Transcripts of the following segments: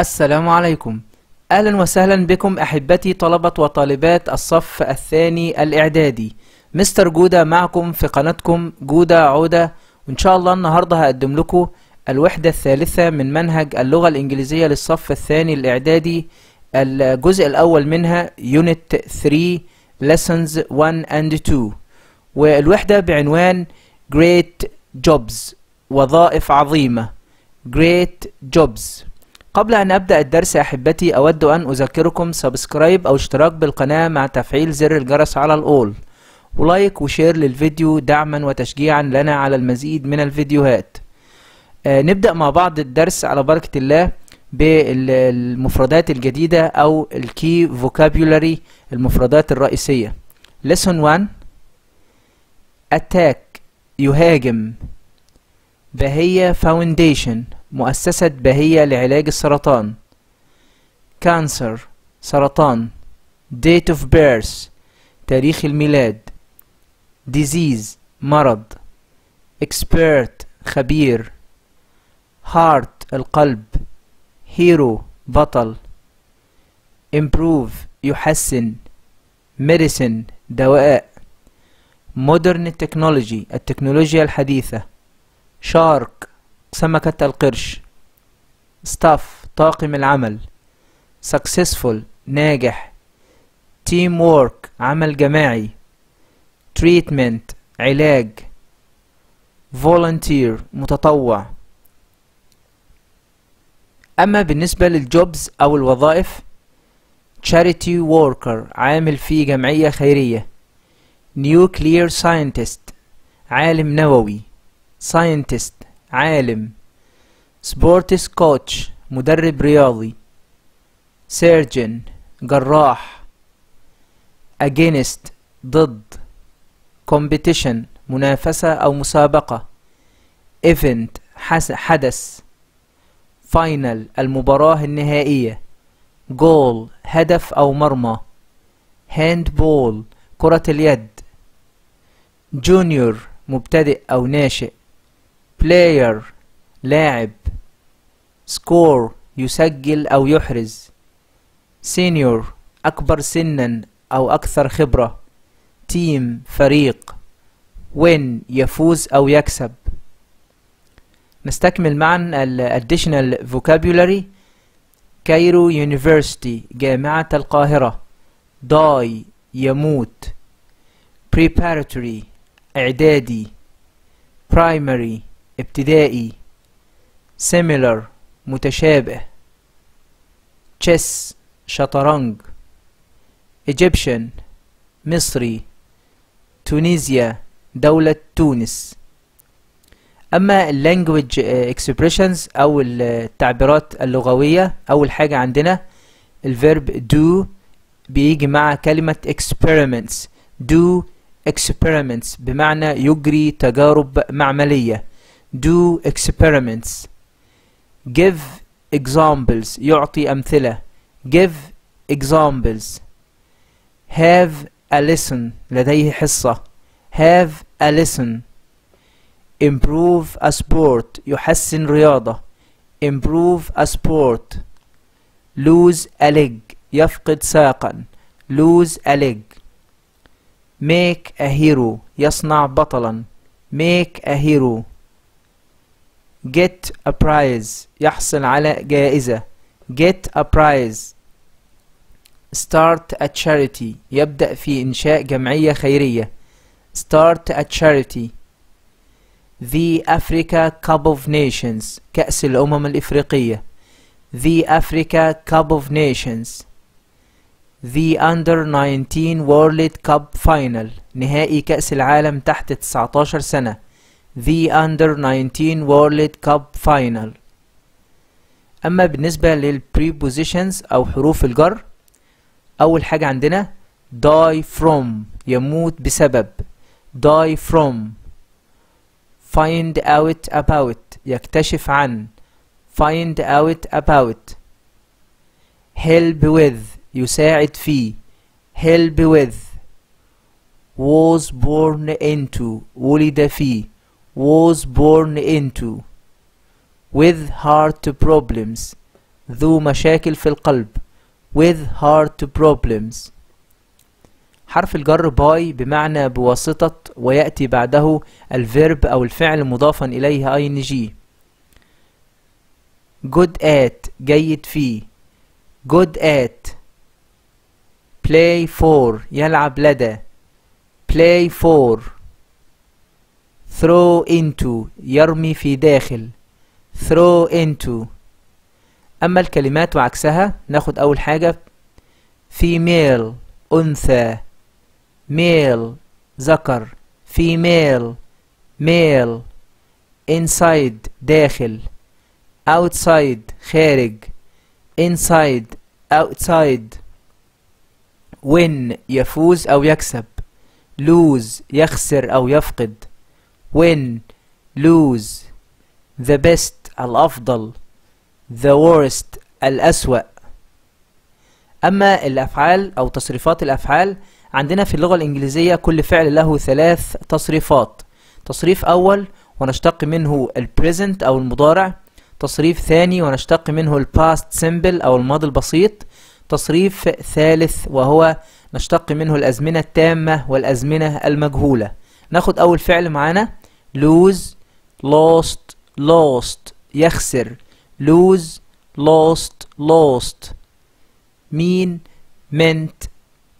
السلام عليكم، أهلا وسهلا بكم أحبتي طلبة وطالبات الصف الثاني الإعدادي. مستر جودة معكم في قناتكم جودة عودة، وإن شاء الله النهاردة هقدم لكم الوحدة الثالثة من منهج اللغة الإنجليزية للصف الثاني الإعدادي، الجزء الأول منها Unit 3 Lessons 1 and 2، والوحدة بعنوان Great Jobs وظائف عظيمة. Great Jobs. قبل أن أبدأ الدرس أحبتي أود أن أذكركم سبسكرايب أو اشتراك بالقناة مع تفعيل زر الجرس على الأول، ولايك وشير للفيديو دعما وتشجيعا لنا على المزيد من الفيديوهات. نبدأ مع بعض الدرس على بركة الله بالمفردات الجديدة أو الكي فوكابيولاري، المفردات الرئيسية. Lesson 1: Attack يهاجم، بهية Foundation مؤسسة بهية لعلاج السرطان، Cancer سرطان، Date of birth تاريخ الميلاد، Disease مرض، Expert خبير، Heart القلب، Hero بطل، Improve يحسن، Medicine دواء، Modern Technology التكنولوجيا الحديثة، Shark سمكة القرش، Staff طاقم العمل، Successful ناجح، Teamwork عمل جماعي، Treatment علاج، Volunteer متطوع. أما بالنسبة للجوبز أو الوظائف: Charity Worker عامل في جمعية خيرية، Nuclear Scientist عالم نووي، Scientist عالم، Sports Coach مدرب رياضي، Surgeon جراح، Against ضد، Competition منافسة أو مسابقة، Event حدث، Final المباراة النهائية، Goal هدف أو مرمى، Handball كرة اليد، Junior مبتدئ أو ناشئ، Player لاعب، Score يسجل أو يحرز، Senior أكبر سنا أو أكثر خبرة، Team فريق، Win يفوز أو يكسب. نستكمل معا additional vocabulary: كايرو University جامعة القاهرة، die يموت، preparatory إعدادي، primary ابتدائي، similar متشابه، chess شطرنج، Egyptian مصري، تونسيا دولة تونس. أما language expressions أو التعبيرات اللغوية، أول حاجة عندنا الverb do بيجي مع كلمة experiments، do experiments بمعنى يجري تجارب معملية، do experiments. give examples يعطي أمثلة، give examples. have a lesson لديه حصة، have a lesson. improve a sport يحسن رياضة، improve a sport. lose a leg يفقد ساقا، lose a leg. make a hero يصنع بطلا، make a hero. get a prize يحصل على جائزة، get a prize. start a charity يبدأ في إنشاء جمعية خيرية، start a charity. The Africa Cup of Nations كأس الأمم الإفريقية، The Africa Cup of Nations. The Under-19 World Cup Final نهائي كأس العالم تحت 19 سنة، The Under-19 World Cup Final. أما بالنسبة للprepositions أو حروف الجر، أول حاجة عندنا die from يموت بسبب، die from. find out about يكتشف عن، find out about. help with يساعد في، help with. was born into ولد في، was born into. with heart problems ذو مشاكل في القلب with heart problems. حرف الجر باي بمعنى بواسطة ويأتي بعده الفيرب أو الفعل مضافا إليه ing. good at جيد فيه. good at play for يلعب لدى. play for throw into يرمي في داخل throw into. أما الكلمات وعكسها ناخد أول حاجة female أنثى male ذكر female male inside داخل outside خارج inside outside win يفوز أو يكسب lose يخسر أو يفقد win lose the best الأفضل the worst الأسوأ. أما الأفعال أو تصريفات الأفعال عندنا في اللغة الإنجليزية كل فعل له ثلاث تصريفات. تصريف أول ونشتق منه البريزنت أو المضارع. تصريف ثاني ونشتق منه الباست سيمبل أو الماضي البسيط. تصريف ثالث وهو نشتق منه الأزمنة التامة والأزمنة المجهولة. ناخد أول فعل معانا lose lost lost يخسر lose lost lost. mean meant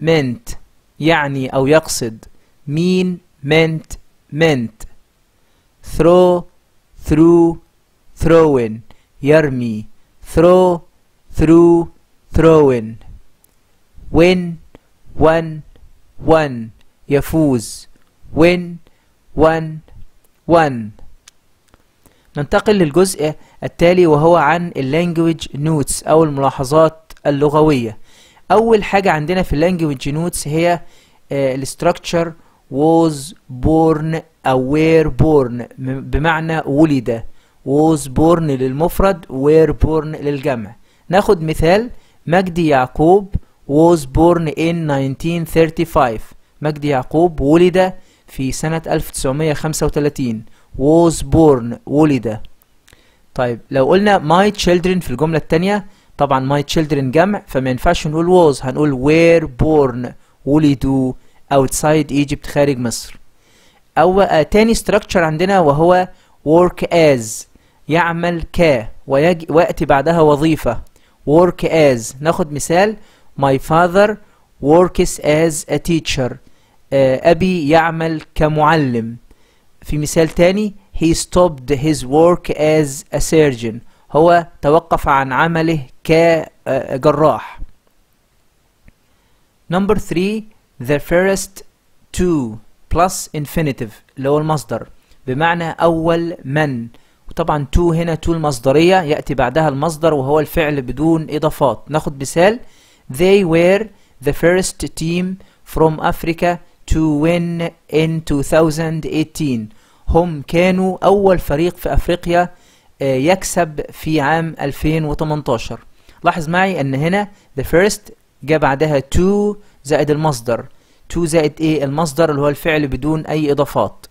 meant يعني أو يقصد mean meant meant. throw through throwing يرمي throw through throwing. win won won يفوز win won won. ننتقل للجزء التالي وهو عن اللانجويج نوتس أو الملاحظات اللغوية. أول حاجة عندنا في اللانجويج نوتس هي الستراكشر was born أو were born بمعنى ولد. was born للمفرد were born للجمع. ناخد مثال مجدي يعقوب was born in 1935. مجدي يعقوب ولد في سنة 1935. was born ولد. طيب لو قلنا my children في الجملة التانية طبعا my children جمع فما ينفعش نقول was، هنقول were born ولدوا outside Egypt خارج مصر. أو تاني structure عندنا وهو work as يعمل ك ويأتي بعدها وظيفة work as. ناخد مثال my father works as a teacher. أبي يعمل كمعلم. في مثال تاني he stopped his work as a surgeon. هو توقف عن عمله كجراح. number 3 the first two plus infinitive اللي هو المصدر بمعنى أول من، وطبعا تو هنا تو المصدرية يأتي بعدها المصدر وهو الفعل بدون إضافات. ناخد مثال they were the first team from Africa to win in 2018. هم كانوا أول فريق في أفريقيا يكسب في عام 2018. لاحظ معي أن هنا the first جاء بعدها to زائد المصدر. to زائد ايه المصدر اللي هو الفعل بدون أي إضافات.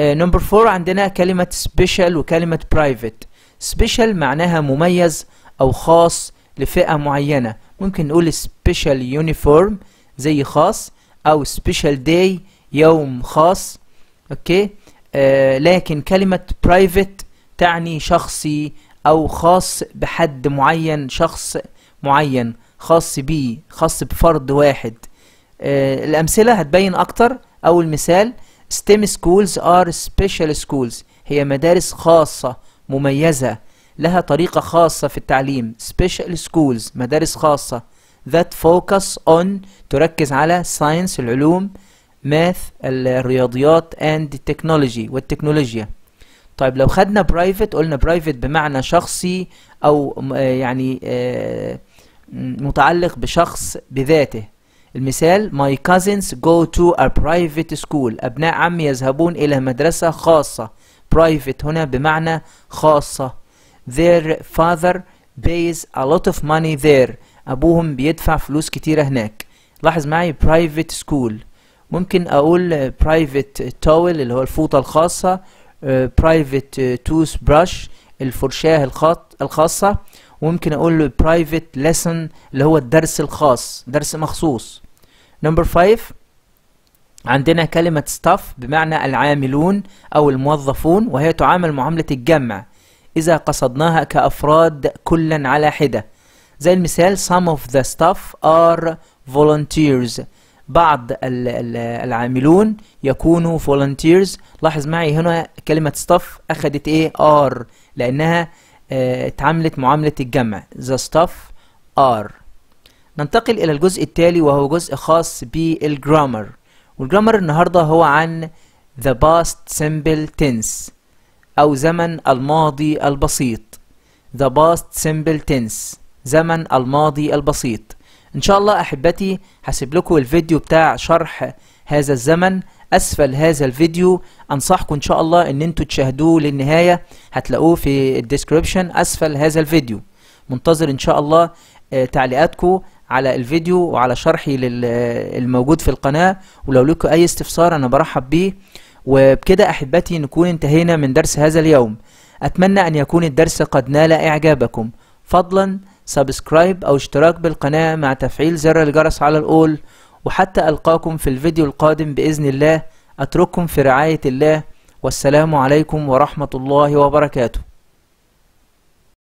نمبر 4 عندنا كلمة special وكلمة private. special معناها مميز أو خاص لفئة معينة. ممكن نقول special uniform زي خاص أو special day يوم خاص. أوكي لكن كلمة private تعني شخصي أو خاص بحد معين، شخص معين خاص بيه، خاص بفرد واحد. الأمثلة هتبين أكتر. أول مثال STEM schools are special schools. هي مدارس خاصة مميزة لها طريقة خاصة في التعليم. special schools مدارس خاصة that focus on تركز على science العلوم، math الرياضيات and technology والتكنولوجيا. طيب لو خدنا private قلنا private بمعنى شخصي أو يعني متعلق بشخص بذاته. المثال my cousins go to a private school. أبناء عمي يذهبون إلى مدرسة خاصة. private هنا بمعنى خاصة. their father pays a lot of money there. أبوهم بيدفع فلوس كتيرة هناك. لاحظ معي private school. ممكن أقول private towel اللي هو الفوطة الخاصة، private toothbrush الفرشاة الخاصة، وممكن اقول له private lesson اللي هو الدرس الخاص، درس مخصوص. نمبر 5 عندنا كلمة staff بمعنى العاملون أو الموظفون، وهي تعامل معاملة الجمع إذا قصدناها كأفراد كلا على حدة، زي المثال some of the staff are volunteers، بعض العاملون يكونوا volunteers. لاحظ معي هنا كلمة staff أخدت إيه؟ are، لأنها اتعاملت معاملة الجمع the staff are. ننتقل إلى الجزء التالي وهو جزء خاص بالجرامر، والجرامر النهاردة هو عن the past simple tense أو زمن الماضي البسيط. the past simple tense، زمن الماضي البسيط. إن شاء الله أحبتي هسيب لكم الفيديو بتاع شرح هذا الزمن أسفل هذا الفيديو، أنصحكم إن شاء الله إن أنتوا تشاهدوه للنهاية، هتلاقوه في الديسكريبشن أسفل هذا الفيديو. منتظر إن شاء الله تعليقاتكم على الفيديو وعلى شرحي للموجود في القناة، ولو لكم أي استفسار أنا برحب بيه. وبكده أحبتي نكون انتهينا من درس هذا اليوم، أتمنى أن يكون الدرس قد نال إعجابكم. فضلا سبسكرايب أو اشتراك بالقناة مع تفعيل زر الجرس على الأول، وحتى ألقاكم في الفيديو القادم بإذن الله. أترككم في رعاية الله، والسلام عليكم ورحمة الله وبركاته.